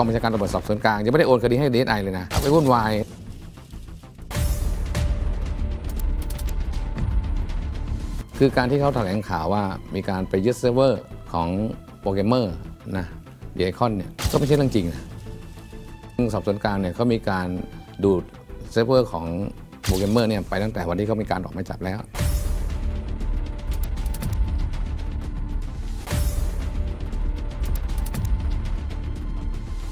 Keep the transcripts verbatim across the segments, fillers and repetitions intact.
องบัญชาการตำรวจสอบสวนกลางยังไม่ได้โอนคดีให้ดีเอสไอเลยนะไม่วุ่นวายคือการที่เขาแถลงข่าวว่ามีการไปยึดเซิร์ฟเวอร์ของโปรแกรมเมอร์นะเดียคอนเนี่ยก็ไม่ใช่เรื่องจริงนะสอบสวนกลางเนี่ยเขามีการดูดเซิร์ฟเวอร์ของโปรแกรมเมอร์เนี่ยไปตั้งแต่วันที่เขามีการออกหมายจับแล้ว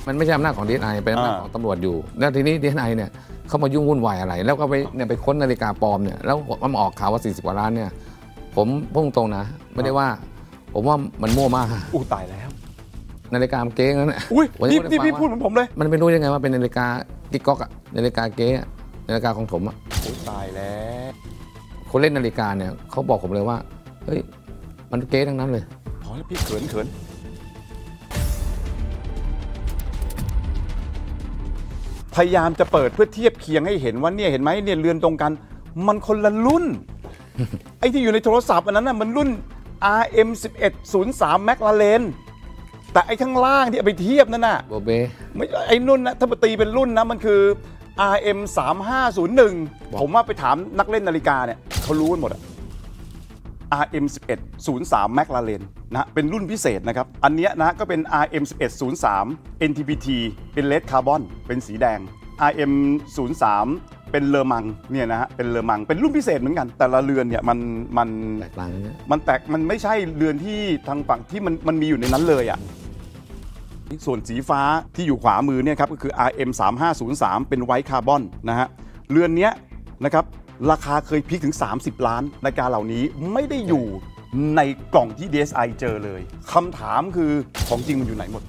มันไม่ใช่อำนาจของ ดี เอส ไอ เป็นอำนาจของตำรวจอยู่แล้วทีนี้ ดี เอส ไอ เนี่ยเข้ามายุ่งวุ่นวายอะไรแล้วก็ไปเนี่ยไปค้นนาฬิกาปลอมเนี่ยแล้วมันออกข่าวว่าสี่สิบกว่าล้านเนี่ยผมพุ่งตรงนะไม่ได้ว่าผมว่ามันมั่วมากอู้ตายแล้วนาฬิกาเก๊งั้นอุ้ยนี่นี่พี่พูดเหมือนผมเลยมันไม่รู้ยังไงว่าเป็นนาฬิกากิ๊กก๊อกอะนาฬิกาเก๊นาฬิกาของผมอะอู้ตายแล้วคนเล่นนาฬิกาเนี่ยเขาบอกผมเลยว่าเฮ้ยมันเก๊ทั้งนั้นเลยพอแล้วพี่เขินเขินพยายามจะเปิดเพื่อเทียบเคียงให้เห็นว่าเนี่ยเห็นไหมเนี่ยเรือนตรงกันมันคนละรุ่นไอ้ที่อยู่ในโทรศัพท์อันนั้นน่ะมันรุ่น อาร์ เอ็ม หนึ่งหนึ่งศูนย์สาม McLaren แต่ไอ้ข้างล่างที่เอาไปเทียบนั่นน่ะโบเบไม่ไอ้นุ่นนะถ้าตีเป็นรุ่นนะมันคือ อาร์ เอ็ม สามห้าศูนย์หนึ่ง ผมว่าไปถามนักเล่นนาฬิกาเนี่ยเขารู้กันหมดอะ อาร์ เอ็ม หนึ่งหนึ่งศูนย์สาม McLaren นะเป็นรุ่นพิเศษนะครับอันเนี้ยนะก็เป็น อาร์ เอ็ม หนึ่งหนึ่งศูนย์สาม เอ็น ที บี ที เป็น Red Carbon เป็นสีแดง อาร์ เอ็ม ศูนย์สามเป็นเลอมังเนี่ยนะฮะเป็นเลอมังเป็นรุ่นพิเศษเหมือนกันแต่ละเรือนเนี่ยมันมันแตกต่างมันแตกมันไม่ใช่เรือนที่ทางฝั่งที่มันมันมีอยู่ในนั้นเลยอ่ะส่วนสีฟ้าที่อยู่ขวามือเนี่ยครับก็คือ อาร์ เอ็ม สามห้าศูนย์สาม เป็นไวท์คาร์บอนนะฮะเรือนเนี้ยนะครับราคาเคยพีคถึงสามสิบล้านนาฬิกาเหล่านี้ไม่ได้อยู่ในกล่องที่ ดี เอส ไอ เจอเลยคำถามคือของจริงมันอยู่ไหนหมด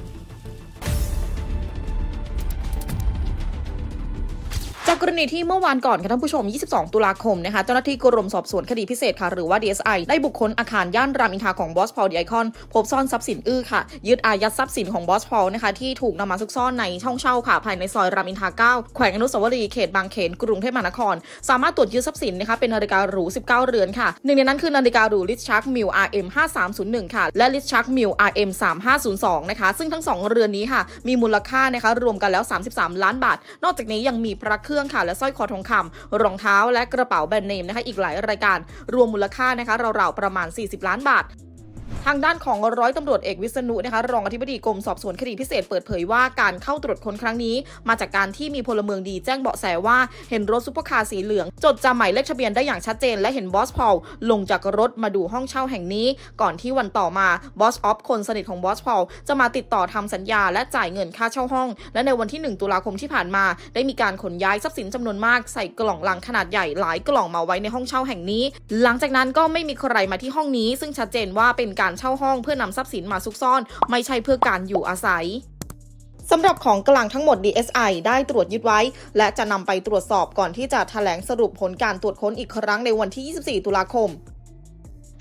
จากกรณีที่เมื่อวานก่อนค่ะท่านผู้ชมยี่สิบสองตุลาคมนะคะเจ้าหน้าที่กรมสอบสวนคดีพิเศษค่ะหรือว่า ดี เอส ไอ ได้บุคคลอาคารย่านรามอินทราของบอสพอล ดีไอคอนพบซ่อนทรัพย์สินอื้อค่ะยึดอายัดทรัพย์สินของบอสพอลนะคะที่ถูกนำมาซุกซ่อนในช่องเช่าค่ะภายในซอยรามอินทราเก้าแขวงอนุสาวรีย์เขตบางเขนกรุงเทพมหานครสามารถตรวจยึดทรัพย์สินนะคะเป็นนาฬิกาหรูสิบเก้าเรือนค่ะหนึ่งในนั้นคือนาฬิกาหรูลิชชาร์กมิล อาร์ เอ็ม ห้าสามศูนย์หนึ่งค่ะและลิชชาร์กมิล อาร์ เอ็ม สามห้าศูนย์สองนะคะซึ่งทั้งสองเรือนนี้ค่ะมีมูลค่านะคะรวมกันแล้วสามสิบสามล้านบาทนอกจากนี้ยังมีพระเครื่องค่ะและสร้อยคอทองคำรองเท้าและกระเป๋าแบรนด์เนมนะคะอีกหลายรายการรวมมูลค่านะคะราวๆประมาณสี่สิบล้านบาททางด้านของร้อยตำรวจเอกวิษณุนะคะรองอธิบดีกรมสอบสวนคดีพิเศษเปิดเผยว่าการเข้าตรวจค้นครั้งนี้มาจากการที่มีพลเมืองดีแจ้งเบาะแสว่าเห็นรถซุปเปอร์คาร์สีเหลืองจดจำหมายเลขทะเบียนได้อย่างชัดเจนและเห็นบอสพอลลงจากรถมาดูห้องเช่าแห่งนี้ก่อนที่วันต่อมาบอสออฟคนสนิทของบอสพอลจะมาติดต่อทำสัญญาและจ่ายเงินค่าเช่าห้องและในวันที่หนึ่งตุลาคมที่ผ่านมาได้มีการขนย้ายทรัพย์สินจำนวนมากใส่กล่องลังขนาดใหญ่หลายกล่องมาไว้ในห้องเช่าแห่งนี้หลังจากนั้นก็ไม่มีใครมาที่ห้องนี้ซึ่งชัดเจนว่าเป็นการเช่าห้องเพื่อนำทรัพย์สินมาซุกซ่อนไม่ใช่เพื่อการอยู่อาศัยสำหรับของกลางทั้งหมด ดี เอส ไอ ได้ตรวจยึดไว้และจะนำไปตรวจสอบก่อนที่จะแถลงสรุปผลการตรวจค้นอีกครั้งในวันที่ยี่สิบสี่ตุลาคม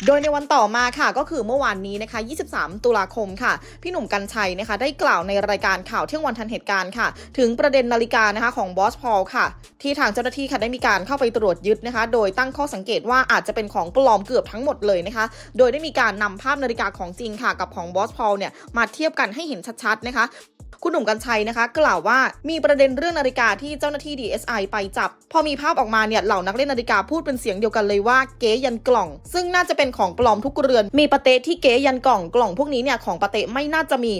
โดยในวันต่อมาค่ะก็คือเมื่อวานนี้นะคะยี่สิบสามตุลาคมค่ะพี่หนุ่มกัญชัยนะคะได้กล่าวในรายการข่าวเที่ยงวันทันเหตุการณ์ค่ะถึงประเด็นนาฬิกานะคะของบอสพอลค่ะที่ทางเจ้าหน้าที่ค่ะได้มีการเข้าไปตรวจยึดนะคะโดยตั้งข้อสังเกตว่าอาจจะเป็นของปลอมเกือบทั้งหมดเลยนะคะโดยได้มีการนำภาพนาฬิกาของจริงค่ะกับของบอสพอลเนี่ยมาเทียบกันให้เห็นชัดๆนะคะคุณหนุ่มกัญชัยนะคะกล่าวว่ามีประเด็นเรื่องนาฬิกาที่เจ้าหน้าที่ ดี เอส ไอ ไปจับพอมีภาพออกมาเนี่ยเหล่านักเล่นนาฬิกาพูดเป็นเสียงเดียวกันเลยว่าเก๋ยันกล่องซึ่งน่าจะเป็นของปลอมทุกเรือนมีปะเตะที่เก๋ยันกล่องกล่องพวกนี้เนี่ยของปะเตะไม่น่าจะมี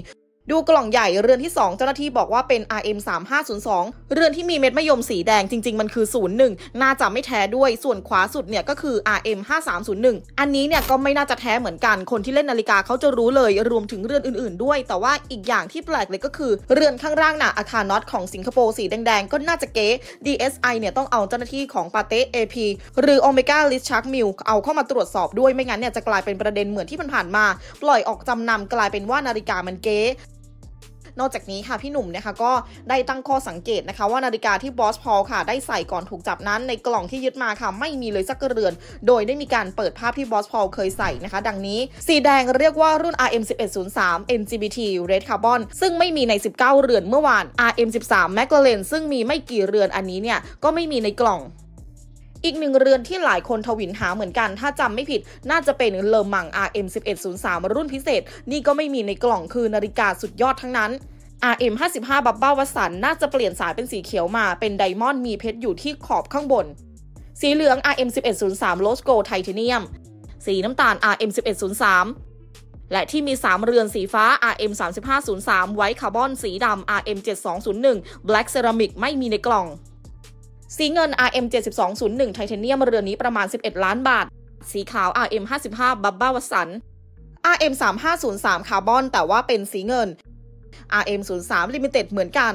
ดูกล่องใหญ่เรือนที่สองเจ้าหน้าที่บอกว่าเป็น อาร์ เอ็ม สามห้าศูนย์สอง เรือนที่มีเม็ดมะยมสีแดงจริงๆมันคือศูนย์หนึ่งน่าจะไม่แท้ด้วยส่วนขวาสุดเนี่ยก็คือ อาร์ เอ็ม ห้าสามศูนย์หนึ่ง อันนี้เนี่ยก็ไม่น่าจะแท้เหมือนกันคนที่เล่นนาฬิกาเขาจะรู้เลยรวมถึงเรือนอื่นๆด้วยแต่ว่าอีกอย่างที่แปลกเลยก็คือเรือนข้างล่างน่ะอาคารน็อตของสิงคโปร์สีแดงๆก็น่าจะเก๋ ดี เอส ไอ เนี่ยต้องเอาเจ้าหน้าที่ของปาเต้ เอ พี หรือ Omega Richard Mille เอาเข้ามาตรวจสอบด้วยไม่งั้นเนี่ยจะกลายเป็นประเด็นเหมือนที่ผ่านมาปล่อยออกจำนำกลายเป็นว่านาฬิกามันเก๋นอกจากนี้ค่ะพี่หนุ่มนะคะก็ได้ตั้งข้อสังเกตนะคะว่านาฬิกาที่บอสพอลค่ะได้ใส่ก่อนถูกจับนั้นในกล่องที่ยึดมาค่ะไม่มีเลยสักเรือนโดยได้มีการเปิดภาพที่บอสพอลเคยใส่นะคะดังนี้สีแดงเรียกว่ารุ่น อาร์ เอ็ม หนึ่งหนึ่งศูนย์สาม เอ็น จี บี ที Red Carbon ซึ่งไม่มีในสิบเก้าเรือนเมื่อวาน อาร์ เอ็ม สิบสาม McLaren ซึ่งมีไม่กี่เรือนอันนี้เนี่ยก็ไม่มีในกล่องอีกหนึ่งเรือนที่หลายคนทวินหาเหมือนกันถ้าจำไม่ผิดน่าจะเป็นเลอมัง อาร์ เอ็ม หนึ่งหนึ่งศูนย์สาม รุ่นพิเศษนี่ก็ไม่มีในกล่องคือนาฬิกาสุดยอดทั้งนั้น อาร์ เอ็ม ห้าสิบห้า บับเบิ้ลวัตสันน่าจะเปลี่ยนสายเป็นสีเขียวมาเป็นไดมอนด์มีเพชรอยู่ที่ขอบข้างบนสีเหลือง อาร์ เอ็ม หนึ่งหนึ่งศูนย์สาม โลสโกไทเทเนียมสีน้ำตาล อาร์ เอ็ม หนึ่งหนึ่งศูนย์สาม และที่มีสามเรือนสีฟ้า อาร์ เอ็ม สามห้าศูนย์สาม ไวท์คาร์บอนสีดำ อาร์ เอ็ม เจ็ดสองศูนย์หนึ่ง แบล็กเซรามิกไม่มีในกล่องสีเงิน อาร์ เอ็ม เจ็ดสองศูนย์หนึ่ง ไทเทเนียมเรือนนี้ประมาณสิบเอ็ดล้านบาทสีขาว อาร์ เอ็ม ห้าสิบห้า บับเบิ้ลวัตสัน อาร์ เอ็ม สามห้าศูนย์สาม คาร์บอนแต่ว่าเป็นสีเงิน อาร์ เอ็ม ศูนย์สาม Limited เหมือนกั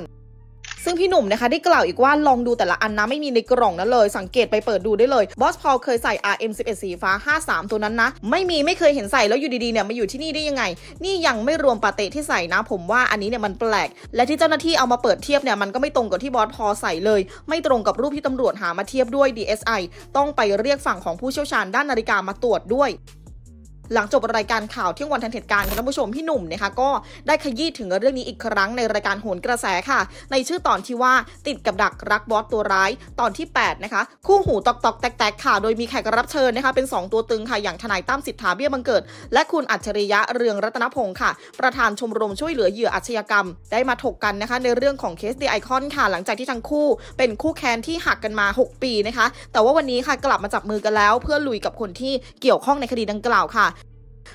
นซึ่งพี่หนุ่มนะคะได้กล่าวอีกว่าลองดูแต่ละอันนะไม่มีในกล่องนั้นเลยสังเกตไปเปิดดูได้เลยบอสพอลเคยใส่ อาร์ เอ็ม สิบเอ็ด สีฟ้าห้าสามตัวนั้นนะไม่มีไม่เคยเห็นใส่แล้วอยู่ดีๆเนี่ยมาอยู่ที่นี่ได้ยังไงนี่ยังไม่รวมปาเตะที่ใส่นะผมว่าอันนี้เนี่ยมันแปลกและที่เจ้าหน้าที่เอามาเปิดเทียบเนี่ยมันก็ไม่ตรงกับที่บอสพอลใส่เลยไม่ตรงกับรูปที่ตำรวจหามาเทียบด้วย ดี เอส ไอ ต้องไปเรียกฝั่งของผู้เชี่ยวชาญด้านนาฬิกามาตรวจด้วยหลังจบรายการข่าวเที่ยงวันทันเหตุการณ์ท่านผู้ชมพี่หนุ่มนะคะก็ได้ขยี้ถึงเรื่องนี้อีกครั้งในรายการโหนกระแสค่ะในชื่อตอนที่ว่าติดกับดักรักบอสตัวร้ายตอนที่แปดนะคะคู่หูตอกตอกแตกๆค่ะโดยมีแขกรับเชิญนะคะเป็นสองตัวตึงค่ะอย่างทนายตั้มสิทธาเบี้ยบังเกิดและคุณอัจฉริยะเรืองรัตนพงศ์ค่ะประธานชมรมช่วยเหลือเหยื่ออาชญากรรมได้มาถกกันนะคะในเรื่องของเคส The Icon ค่ะหลังจากที่ทั้งคู่เป็นคู่แค้นที่หักกันมาหกปีนะคะแต่ว่าวันนี้ค่ะกลับมาจับมือกันแล้วเพื่อลุยกับคนที่เกี่ยวข้องในคดีดังกล่าวค่ะ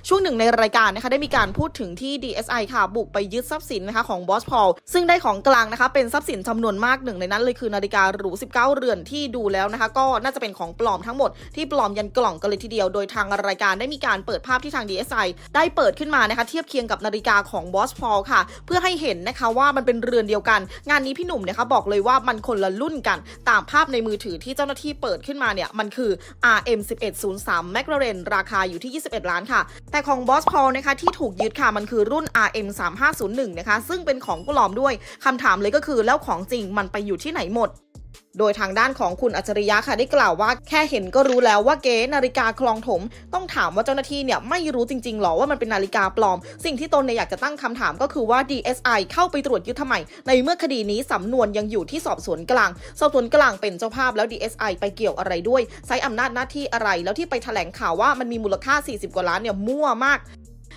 ช่วงหนึ่งในรายการนะคะได้มีการพูดถึงที่ ดี เอส ไอ ค่ะบุกไปยึดทรัพย์สินนะคะของบอสพอลซึ่งได้ของกลางนะคะเป็นทรัพย์สินจำนวนมากหนึ่งในนั้นเลยคือนาฬิกาหรูสิบเก้าเรือนที่ดูแล้วนะคะก็น่าจะเป็นของปลอมทั้งหมดที่ปลอมยันกล่องกันเลยทีเดียวโดยทางรายการได้มีการเปิดภาพที่ทาง ดี เอส ไอ ได้เปิดขึ้นมานะคะเทียบเคียงกับนาฬิกาของบอสพอลค่ะเพื่อให้เห็นนะคะว่ามันเป็นเรือนเดียวกันงานนี้พี่หนุ่มนะคะบอกเลยว่ามันคนละรุ่นกันตามภาพในมือถือที่เจ้าหน้าที่เปิดขึ้นมาเนี่ยมันคือ อาร์ เอ็ม หนึ่งหนึ่งศูนย์สาม McLaren ราคาอยู่ที่ยี่สิบเอ็ดล้านค่ะแต่ของบอสพอลนะคะที่ถูกยึดค่ะมันคือรุ่น อาร์ เอ็ม สามห้าศูนย์หนึ่ง นะคะซึ่งเป็นของปลอมด้วยคำถามเลยก็คือแล้วของจริงมันไปอยู่ที่ไหนหมดโดยทางด้านของคุณอัจฉริยะค่ะได้กล่าวว่าแค่เห็นก็รู้แล้วว่าเก๋นาฬิกาคลองถมต้องถามว่าเจ้าหน้าที่เนี่ยไม่รู้จริงๆหรอว่ามันเป็นนาฬิกาปลอมสิ่งที่ตนเนี่ยอยากจะตั้งคำถามก็คือว่า ดี เอส ไอ เข้าไปตรวจยึดทำไมในเมื่อคดีนี้สำนวนยังอยู่ที่สอบสวนกลางสอบสวนกลางเป็นเจ้าภาพแล้ว ดี เอส ไอ ไปเกี่ยวอะไรด้วยใช้อำนาจหน้าที่อะไรแล้วที่ไปแถลงข่าวว่ามันมีมูลค่าสี่สิบกว่าล้านเนี่ยมั่วมาก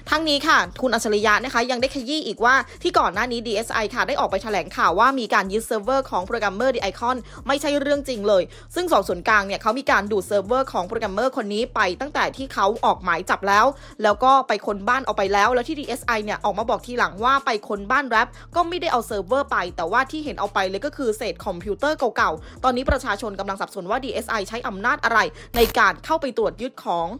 ทั้งนี้ค่ะคุณอัจฉริยะนะคะยังได้ขยี้อีกว่าที่ก่อนหน้านี้ ดี เอส ไอ ค่ะได้ออกไปแถลงข่าวว่ามีการยึดเซิร์ฟเวอร์ของโปรแกรมเมอร์ The Icon ไม่ใช่เรื่องจริงเลยซึ่งสอบสวนกลางเนี่ยเขามีการดูดเซิร์ฟเวอร์ของโปรแกรมเมอร์คนนี้ไปตั้งแต่ที่เขาออกหมายจับแล้วแล้วก็ไปค้นบ้านเอาไปแล้วแล้วที่ ดี เอส ไอ เนี่ยออกมาบอกทีหลังว่าไปค้นบ้านแรปก็ไม่ได้เอาเซิร์ฟเวอร์ไปแต่ว่าที่เห็นเอาไปเลยก็คือเศษคอมพิวเตอร์เก่าๆตอนนี้ประชาชนกำลังสับสนว่า ดี เอส ไอ ใช้อำนาจอะไรในการเข้าไปตรวจยึดขอ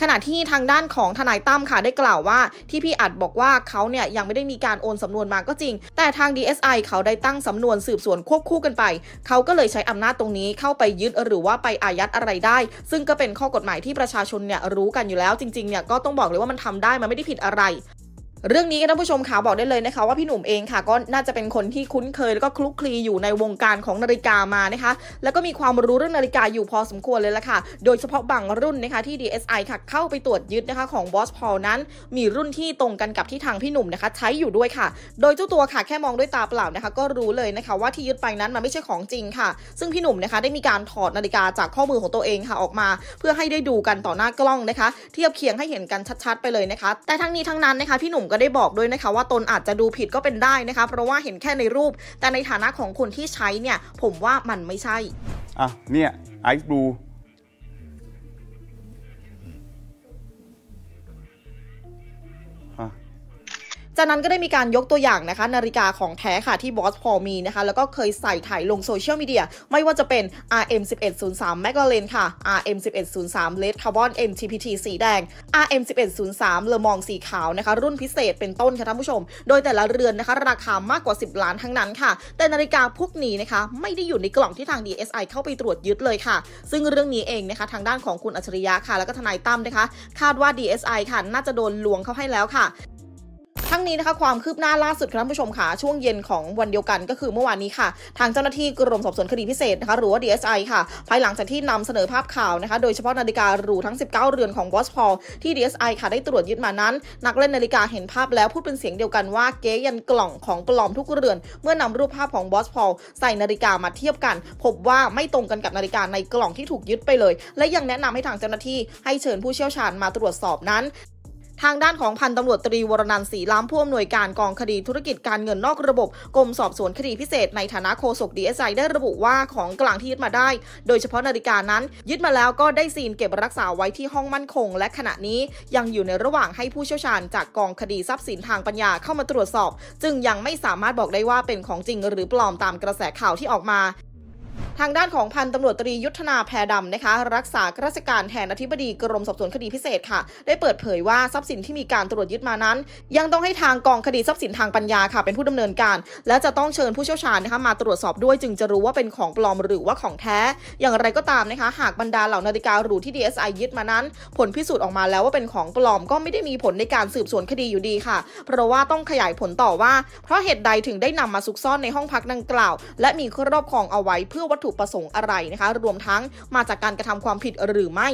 งขณะที่ทางด้านของทนายตั้มค่ะได้กล่าวว่าที่พี่อัดบอกว่าเขาเนี่ยยังไม่ได้มีการโอนสำนวนมาก็จริงแต่ทาง ดี เอส ไอ เขาได้ตั้งสำนวนสืบสวนควบคู่กันไปเขาก็เลยใช้อำนาจตรงนี้เข้าไปยึดหรือว่าไปอายัดอะไรได้ซึ่งก็เป็นข้อกฎหมายที่ประชาชนเนี่ยรู้กันอยู่แล้วจริงๆเนี่ยก็ต้องบอกเลยว่ามันทำได้มันไม่ได้ผิดอะไรเรื่องนี้ท่านผู้ชมค่ะบอกได้เลยนะคะว่าพี่หนุ่มเองค่ะก็น่าจะเป็นคนที่คุ้นเคยแล้วก็คลุกคลีอยู่ในวงการของนาฬิกามานะคะแล้วก็มีความรู้เรื่องนาฬิกาอยู่พอสมควรเลยละค่ะโดยเฉพาะบางรุ่นนะคะที่ ดี เอส ไอ ค่ะเข้าไปตรวจยึดนะคะของบอสพอลนั้นมีรุ่นที่ตรงกันกับที่ทางพี่หนุ่มนะคะใช้อยู่ด้วยค่ะโดยเจ้าตัวค่ะแค่มองด้วยตาเปล่านะคะก็รู้เลยนะคะว่าที่ยึดไปนั้นมันไม่ใช่ของจริงค่ะซึ่งพี่หนุ่มนะคะได้มีการถอดนาฬิกาจากข้อมือของตัวเองค่ะออกมาเพื่อให้ได้ดูกันต่อหน้ากล้องนะคะเทียบเคียงให้เห็นกันชัดๆไปเลยนะคะแต่ทั้งนี้ทั้งนั้นนะคะพี่หนุ่มก็ได้บอกด้วยนะคะว่าตนอาจจะดูผิดก็เป็นได้นะคะเพราะว่าเห็นแค่ในรูปแต่ในฐานะของคนที่ใช้เนี่ยผมว่ามันไม่ใช่อ่ะเนี่ยไอซ์บลูจากนั้นก็ได้มีการยกตัวอย่างนะคะนาฬิกาของแท้ค่ะที่บอสพอลมีนะคะแล้วก็เคยใส่ถ่ายลงโซเชียลมีเดียไม่ว่าจะเป็น อาร์ เอ็ม หนึ่งหนึ่งศูนย์สาม McLaren ค่ะ อาร์ เอ็ม หนึ่งหนึ่งศูนย์สาม Red Carbon เอ็ม ที พี ที สีแดง อาร์ เอ็ม หนึ่งหนึ่งศูนย์สาม Le Mans สีขาวนะคะรุ่นพิเศษเป็นต้นค่ะท่านผู้ชมโดยแต่ละเรือนนะคะราคามากกว่าสิบล้านทั้งนั้นค่ะแต่นาฬิกาพวกนี้นะคะไม่ได้อยู่ในกล่องที่ทาง ดี เอส ไอ เข้าไปตรวจยึดเลยค่ะซึ่งเรื่องนี้เองนะคะทางด้านของคุณอัจฉริยะค่ะแล้วก็ทนายตั้มนะคะคาดว่า ดี เอส ไอ ค่ะน่าจะโดนลวงเข้าให้แล้วค่ะทั้งนี้นะคะความคืบหน้าล่าสุดครับท่านผู้ชมค่ะช่วงเย็นของวันเดียวกันก็คือเมื่อวานนี้ค่ะทางเจ้าหน้าที่กรมสอบสวนคดีพิเศษนะคะหรือว่า ดี เอส ไอ ค่ะภายหลังจากที่นำเสนอภาพข่าวนะคะโดยเฉพาะนาฬิกาหรูทั้งสิบเก้าเรือนของบอสพอลที่ ดี เอส ไอ ค่ะได้ตรวจยึดมานั้นนักเล่นนาฬิกาเห็นภาพแล้วพูดเป็นเสียงเดียวกันว่าเก๊ยันกล่องของปลอมทุกเรือนเมื่อนำรูปภาพของบอสพอลใส่นาฬิกามาเทียบกันพบว่าไม่ตรงกันกับนาฬิกาในกล่องที่ถูกยึดไปเลยและยังแนะนำให้ทางเจ้าหน้าที่ให้เชิญผู้เชี่ยวชาญมาตรวจสอบนั้น ทางด้านของพันตำรวจตรีวรนันท์ศรีล้ำผู้อำนวยการกองคดีธุรกิจการเงินนอกระบบกรมสอบสวนคดีพิเศษในฐานะโฆษกดีเอสไอได้ระบุว่าของกลางที่ยึดมาได้โดยเฉพาะนาฬิกานั้นยึดมาแล้วก็ได้ซีลเก็บรักษาไว้ที่ห้องมั่นคงและขณะนี้ยังอยู่ในระหว่างให้ผู้เชี่ยวชาญจากกองคดีทรัพย์สินทางปัญญาเข้ามาตรวจสอบจึงยังไม่สามารถบอกได้ว่าเป็นของจริงหรือปลอมตามกระแสข่าวที่ออกมาทางด้านของพันตำรวจตรียุทธนาแพรดำนะคะรักษาราชการแทนอธิบดีกรมสอบสวนคดีพิเศษค่ะได้เปิดเผยว่าทรัพย์สินที่มีการตรวจยึดมานั้นยังต้องให้ทางกองคดีทรัพย์สินทางปัญญาค่ะเป็นผู้ดำเนินการและจะต้องเชิญผู้เชี่ยวชาญนะคะมาตรวจสอบด้วยจึงจะรู้ว่าเป็นของปลอมหรือว่าของแท้อย่างไรก็ตามนะคะหากบรรดาเหล่านาฬิกาหรูที่ ดี เอส ไอ ยึดมานั้นผลพิสูจน์ออกมาแล้วว่าเป็นของปลอมก็ไม่ได้มีผลในการสืบสวนคดีอยู่ดีค่ะเพราะว่าต้องขยายผลต่อว่าเพราะเหตุใดถึงได้นำมาซุกซ่อนในห้องพักดังกล่าวและมีครอบครองเอาไว้เพื่อวัตถุประสงค์อะไรนะคะรวมทั้งมาจากการกระทำความผิดหรือไม่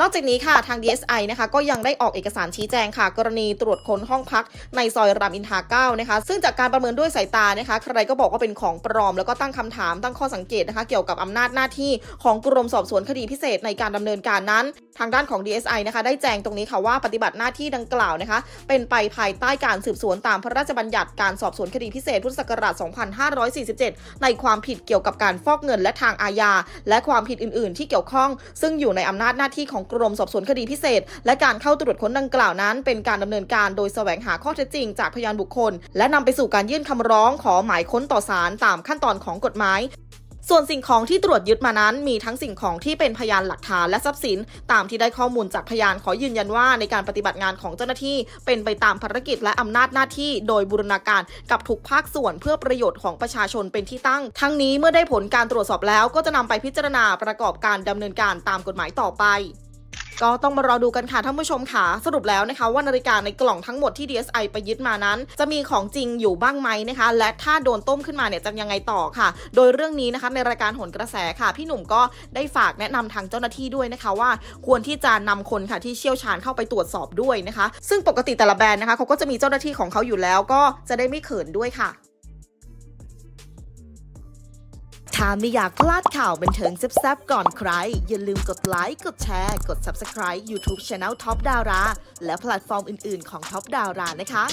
นอกจากนี้ค่ะทาง ดี เอส ไอ นะคะก็ยังได้ออกเอกสารชี้แจงค่ะกรณีตรวจค้นห้องพักในซอยรามอินทราเก้านะคะซึ่งจากการประเมินด้วยสายตานะคะใครก็บอกว่าเป็นของปลอมแล้วก็ตั้งคำถามตั้งข้อสังเกตนะคะเกี่ยวกับอำนาจหน้าที่ของกรมสอบสวนคดีพิเศษในการดำเนินการนั้นทางด้านของ ดี เอส ไอ นะคะได้แจ้งตรงนี้ค่ะว่าปฏิบัติหน้าที่ดังกล่าวนะคะเป็นไปภายใต้การสืบสวนตามพระราชบัญญัติการสอบสวนคดีพิเศษพุทธศักราช สองพันห้าร้อยสี่สิบเจ็ด ในความผิดเกี่ยวกับการฟอกเงินและทางอาญาและความผิดอื่นๆที่เกี่ยวข้องซึ่งอยู่ในอำนาจหน้าที่ของกรมสอบสวนคดีพิเศษและการเข้าตรวจค้นดังกล่าวนั้นเป็นการดำเนินการโดยแสวงหาข้อเท็จจริงจากพยานบุคคลและนำไปสู่การยื่นคำร้องขอหมายค้นต่อศาลตามขั้นตอนของกฎหมายส่วนสิ่งของที่ตรวจยึดมานั้นมีทั้งสิ่งของที่เป็นพยานหลักฐานและทรัพย์สินตามที่ได้ข้อมูลจากพยานขอยืนยันว่าในการปฏิบัติงานของเจ้าหน้าที่เป็นไปตามภารกิจและอำนาจหน้าที่โดยบูรณาการกับทุกภาคส่วนเพื่อประโยชน์ของประชาชนเป็นที่ตั้งทั้งนี้เมื่อได้ผลการตรวจสอบแล้วก็จะนำไปพิจารณาประกอบการดำเนินการตามกฎหมายต่อไปก็ต้องมารอดูกันค่ะท่านผู้ชมค่ะสรุปแล้วนะคะว่านาฬิกาในกล่องทั้งหมดที่ ดี เอส ไอ ไปยึดมานั้นจะมีของจริงอยู่บ้างไหมนะคะและถ้าโดนต้มขึ้นมาเนี่ยจะยังไงต่อค่ะโดยเรื่องนี้นะคะในรายการโหนกระแสค่ะพี่หนุ่มก็ได้ฝากแนะนำทางเจ้าหน้าที่ด้วยนะคะว่าควรที่จะนำคนค่ะที่เชี่ยวชาญเข้าไปตรวจสอบด้วยนะคะซึ่งปกติแต่ละแบรนด์นะคะเขาก็จะมีเจ้าหน้าที่ของเขาอยู่แล้วก็จะได้ไม่เขินด้วยค่ะถ้าไม่อยากพลาดข่าวบันเทิงแซ่บๆก่อนใครอย่าลืมกดไลค์กดแชร์กด Subscribe YouTube Channel Top ดาราและแพลตฟอร์มอื่นๆของ Top ดารานะคะ